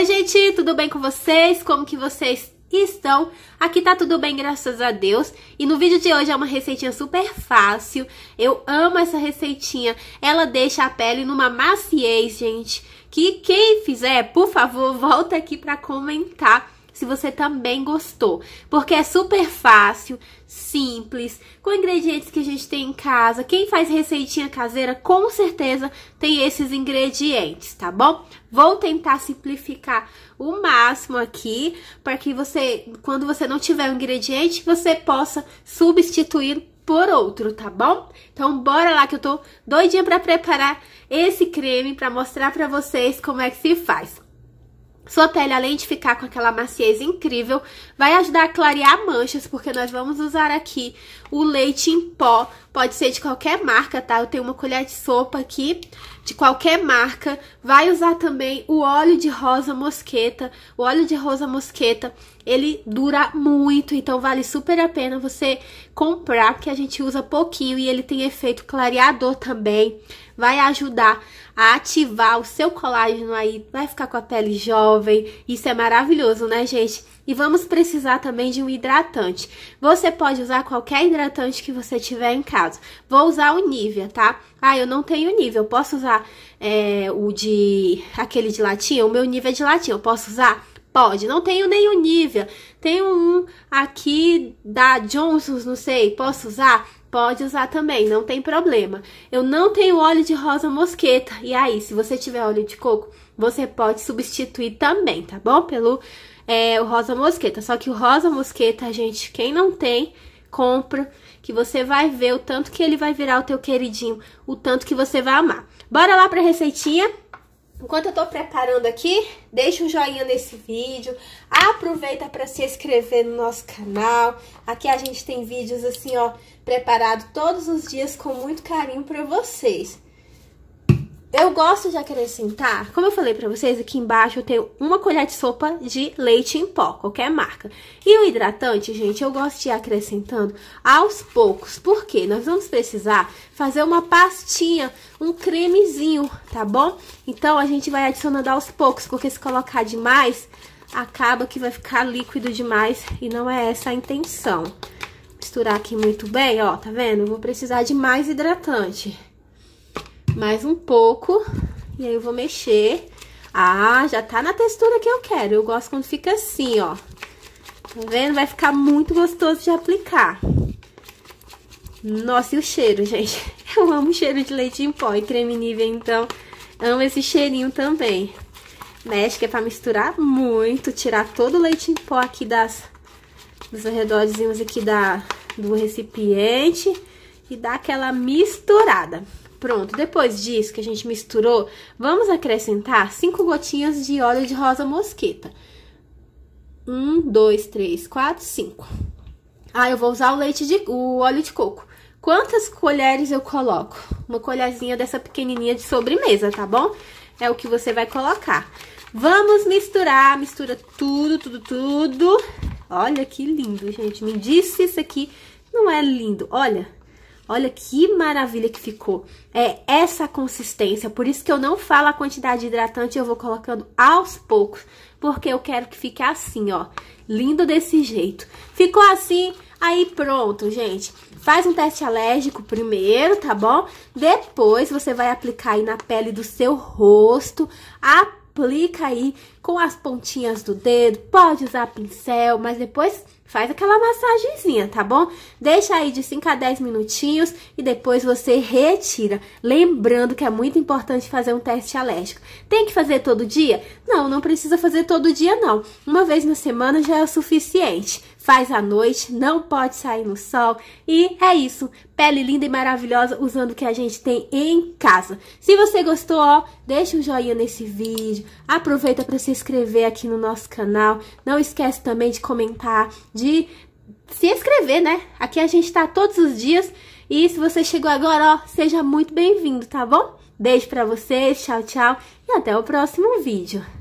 Oi, gente, tudo bem com vocês? Como que vocês estão? Aqui tá tudo bem, graças a Deus. E no vídeo de hoje é uma receitinha super fácil. Eu amo essa receitinha. Ela deixa a pele numa maciez, gente, que quem fizer, por favor, volta aqui pra comentar se você também gostou, porque é super fácil, simples, com ingredientes que a gente tem em casa. Quem faz receitinha caseira, com certeza, tem esses ingredientes, tá bom? Vou tentar simplificar o máximo aqui, para que você, quando você não tiver um ingrediente, você possa substituir por outro, tá bom? Então, bora lá que eu tô doidinha pra preparar esse creme, pra mostrar pra vocês como é que se faz. Sua pele, além de ficar com aquela maciez incrível, vai ajudar a clarear manchas, porque nós vamos usar aqui o leite em pó, pode ser de qualquer marca, tá? Eu tenho uma colher de sopa aqui, de qualquer marca. Vai usar também o óleo de rosa mosqueta. O óleo de rosa mosqueta, ele dura muito, então vale super a pena você comprar, porque a gente usa pouquinho e ele tem efeito clareador também. Vai ajudar a ativar o seu colágeno aí, vai ficar com a pele jovem, isso é maravilhoso, né, gente? E vamos precisar também de um hidratante. Você pode usar qualquer hidratante que você tiver em casa. Vou usar o Nívea, tá? Ah, eu não tenho Nívea, eu posso usar aquele de latinha? O meu Nívea é de latinha, eu posso usar? Pode, não tenho nenhum Nívea, tenho um aqui da Johnson's, não sei, posso usar? Pode usar também, não tem problema. Eu não tenho óleo de rosa mosqueta, e aí, se você tiver óleo de coco, você pode substituir também, tá bom? Pelo o rosa mosqueta, só que o rosa mosqueta, gente, quem não tem, compra, que você vai ver o tanto que ele vai virar o teu queridinho, o tanto que você vai amar. Bora lá pra receitinha? Enquanto eu tô preparando aqui, deixa um joinha nesse vídeo, aproveita para se inscrever no nosso canal. Aqui a gente tem vídeos assim, ó, preparado todos os dias com muito carinho para vocês. Eu gosto de acrescentar, como eu falei para vocês, aqui embaixo eu tenho uma colher de sopa de leite em pó, qualquer marca. E o hidratante, gente, eu gosto de ir acrescentando aos poucos, porque nós vamos precisar fazer uma pastinha, um cremezinho, tá bom? Então a gente vai adicionando aos poucos, porque se colocar demais, acaba que vai ficar líquido demais e não é essa a intenção. Misturar aqui muito bem, ó, tá vendo? Eu vou precisar de mais hidratante. Mais um pouco, e aí eu vou mexer. Ah, já tá na textura que eu quero, eu gosto quando fica assim, ó. Tá vendo? Vai ficar muito gostoso de aplicar. Nossa, e o cheiro, gente? Eu amo o cheiro de leite em pó e creme Nívea, então amo esse cheirinho também. Mexe que é pra misturar muito, tirar todo o leite em pó aqui dos arredorzinhos aqui do recipiente e dar aquela misturada. Pronto, depois disso que a gente misturou, vamos acrescentar 5 gotinhas de óleo de rosa mosqueta. 1, 2, 3, 4, 5. Ah, eu vou usar o óleo de coco. Quantas colheres eu coloco? Uma colherzinha dessa pequenininha de sobremesa, tá bom? É o que você vai colocar. Vamos misturar, mistura tudo, tudo, tudo. Olha que lindo, gente. Me disse isso aqui não é lindo, olha. Olha que maravilha que ficou. É essa consistência. Por isso que eu não falo a quantidade de hidratante, eu vou colocando aos poucos. Porque eu quero que fique assim, ó. Lindo desse jeito. Ficou assim, aí pronto, gente. Faz um teste alérgico primeiro, tá bom? Depois você vai aplicar aí na pele do seu rosto. Aplica aí com as pontinhas do dedo. Pode usar pincel, mas depois faz aquela massagenzinha, tá bom? Deixa aí de 5 a 10 minutinhos e depois você retira. Lembrando que é muito importante fazer um teste alérgico. Tem que fazer todo dia? Não, não precisa fazer todo dia, não. Uma vez na semana já é o suficiente. Faz à noite, não pode sair no sol. E é isso. Pele linda e maravilhosa usando o que a gente tem em casa. Se você gostou, ó, deixa um joinha nesse vídeo. Aproveita para se inscrever aqui no nosso canal. Não esquece também de comentar, de se inscrever, né? Aqui a gente tá todos os dias e se você chegou agora, ó, seja muito bem-vindo, tá bom? Beijo pra vocês, tchau, tchau e até o próximo vídeo.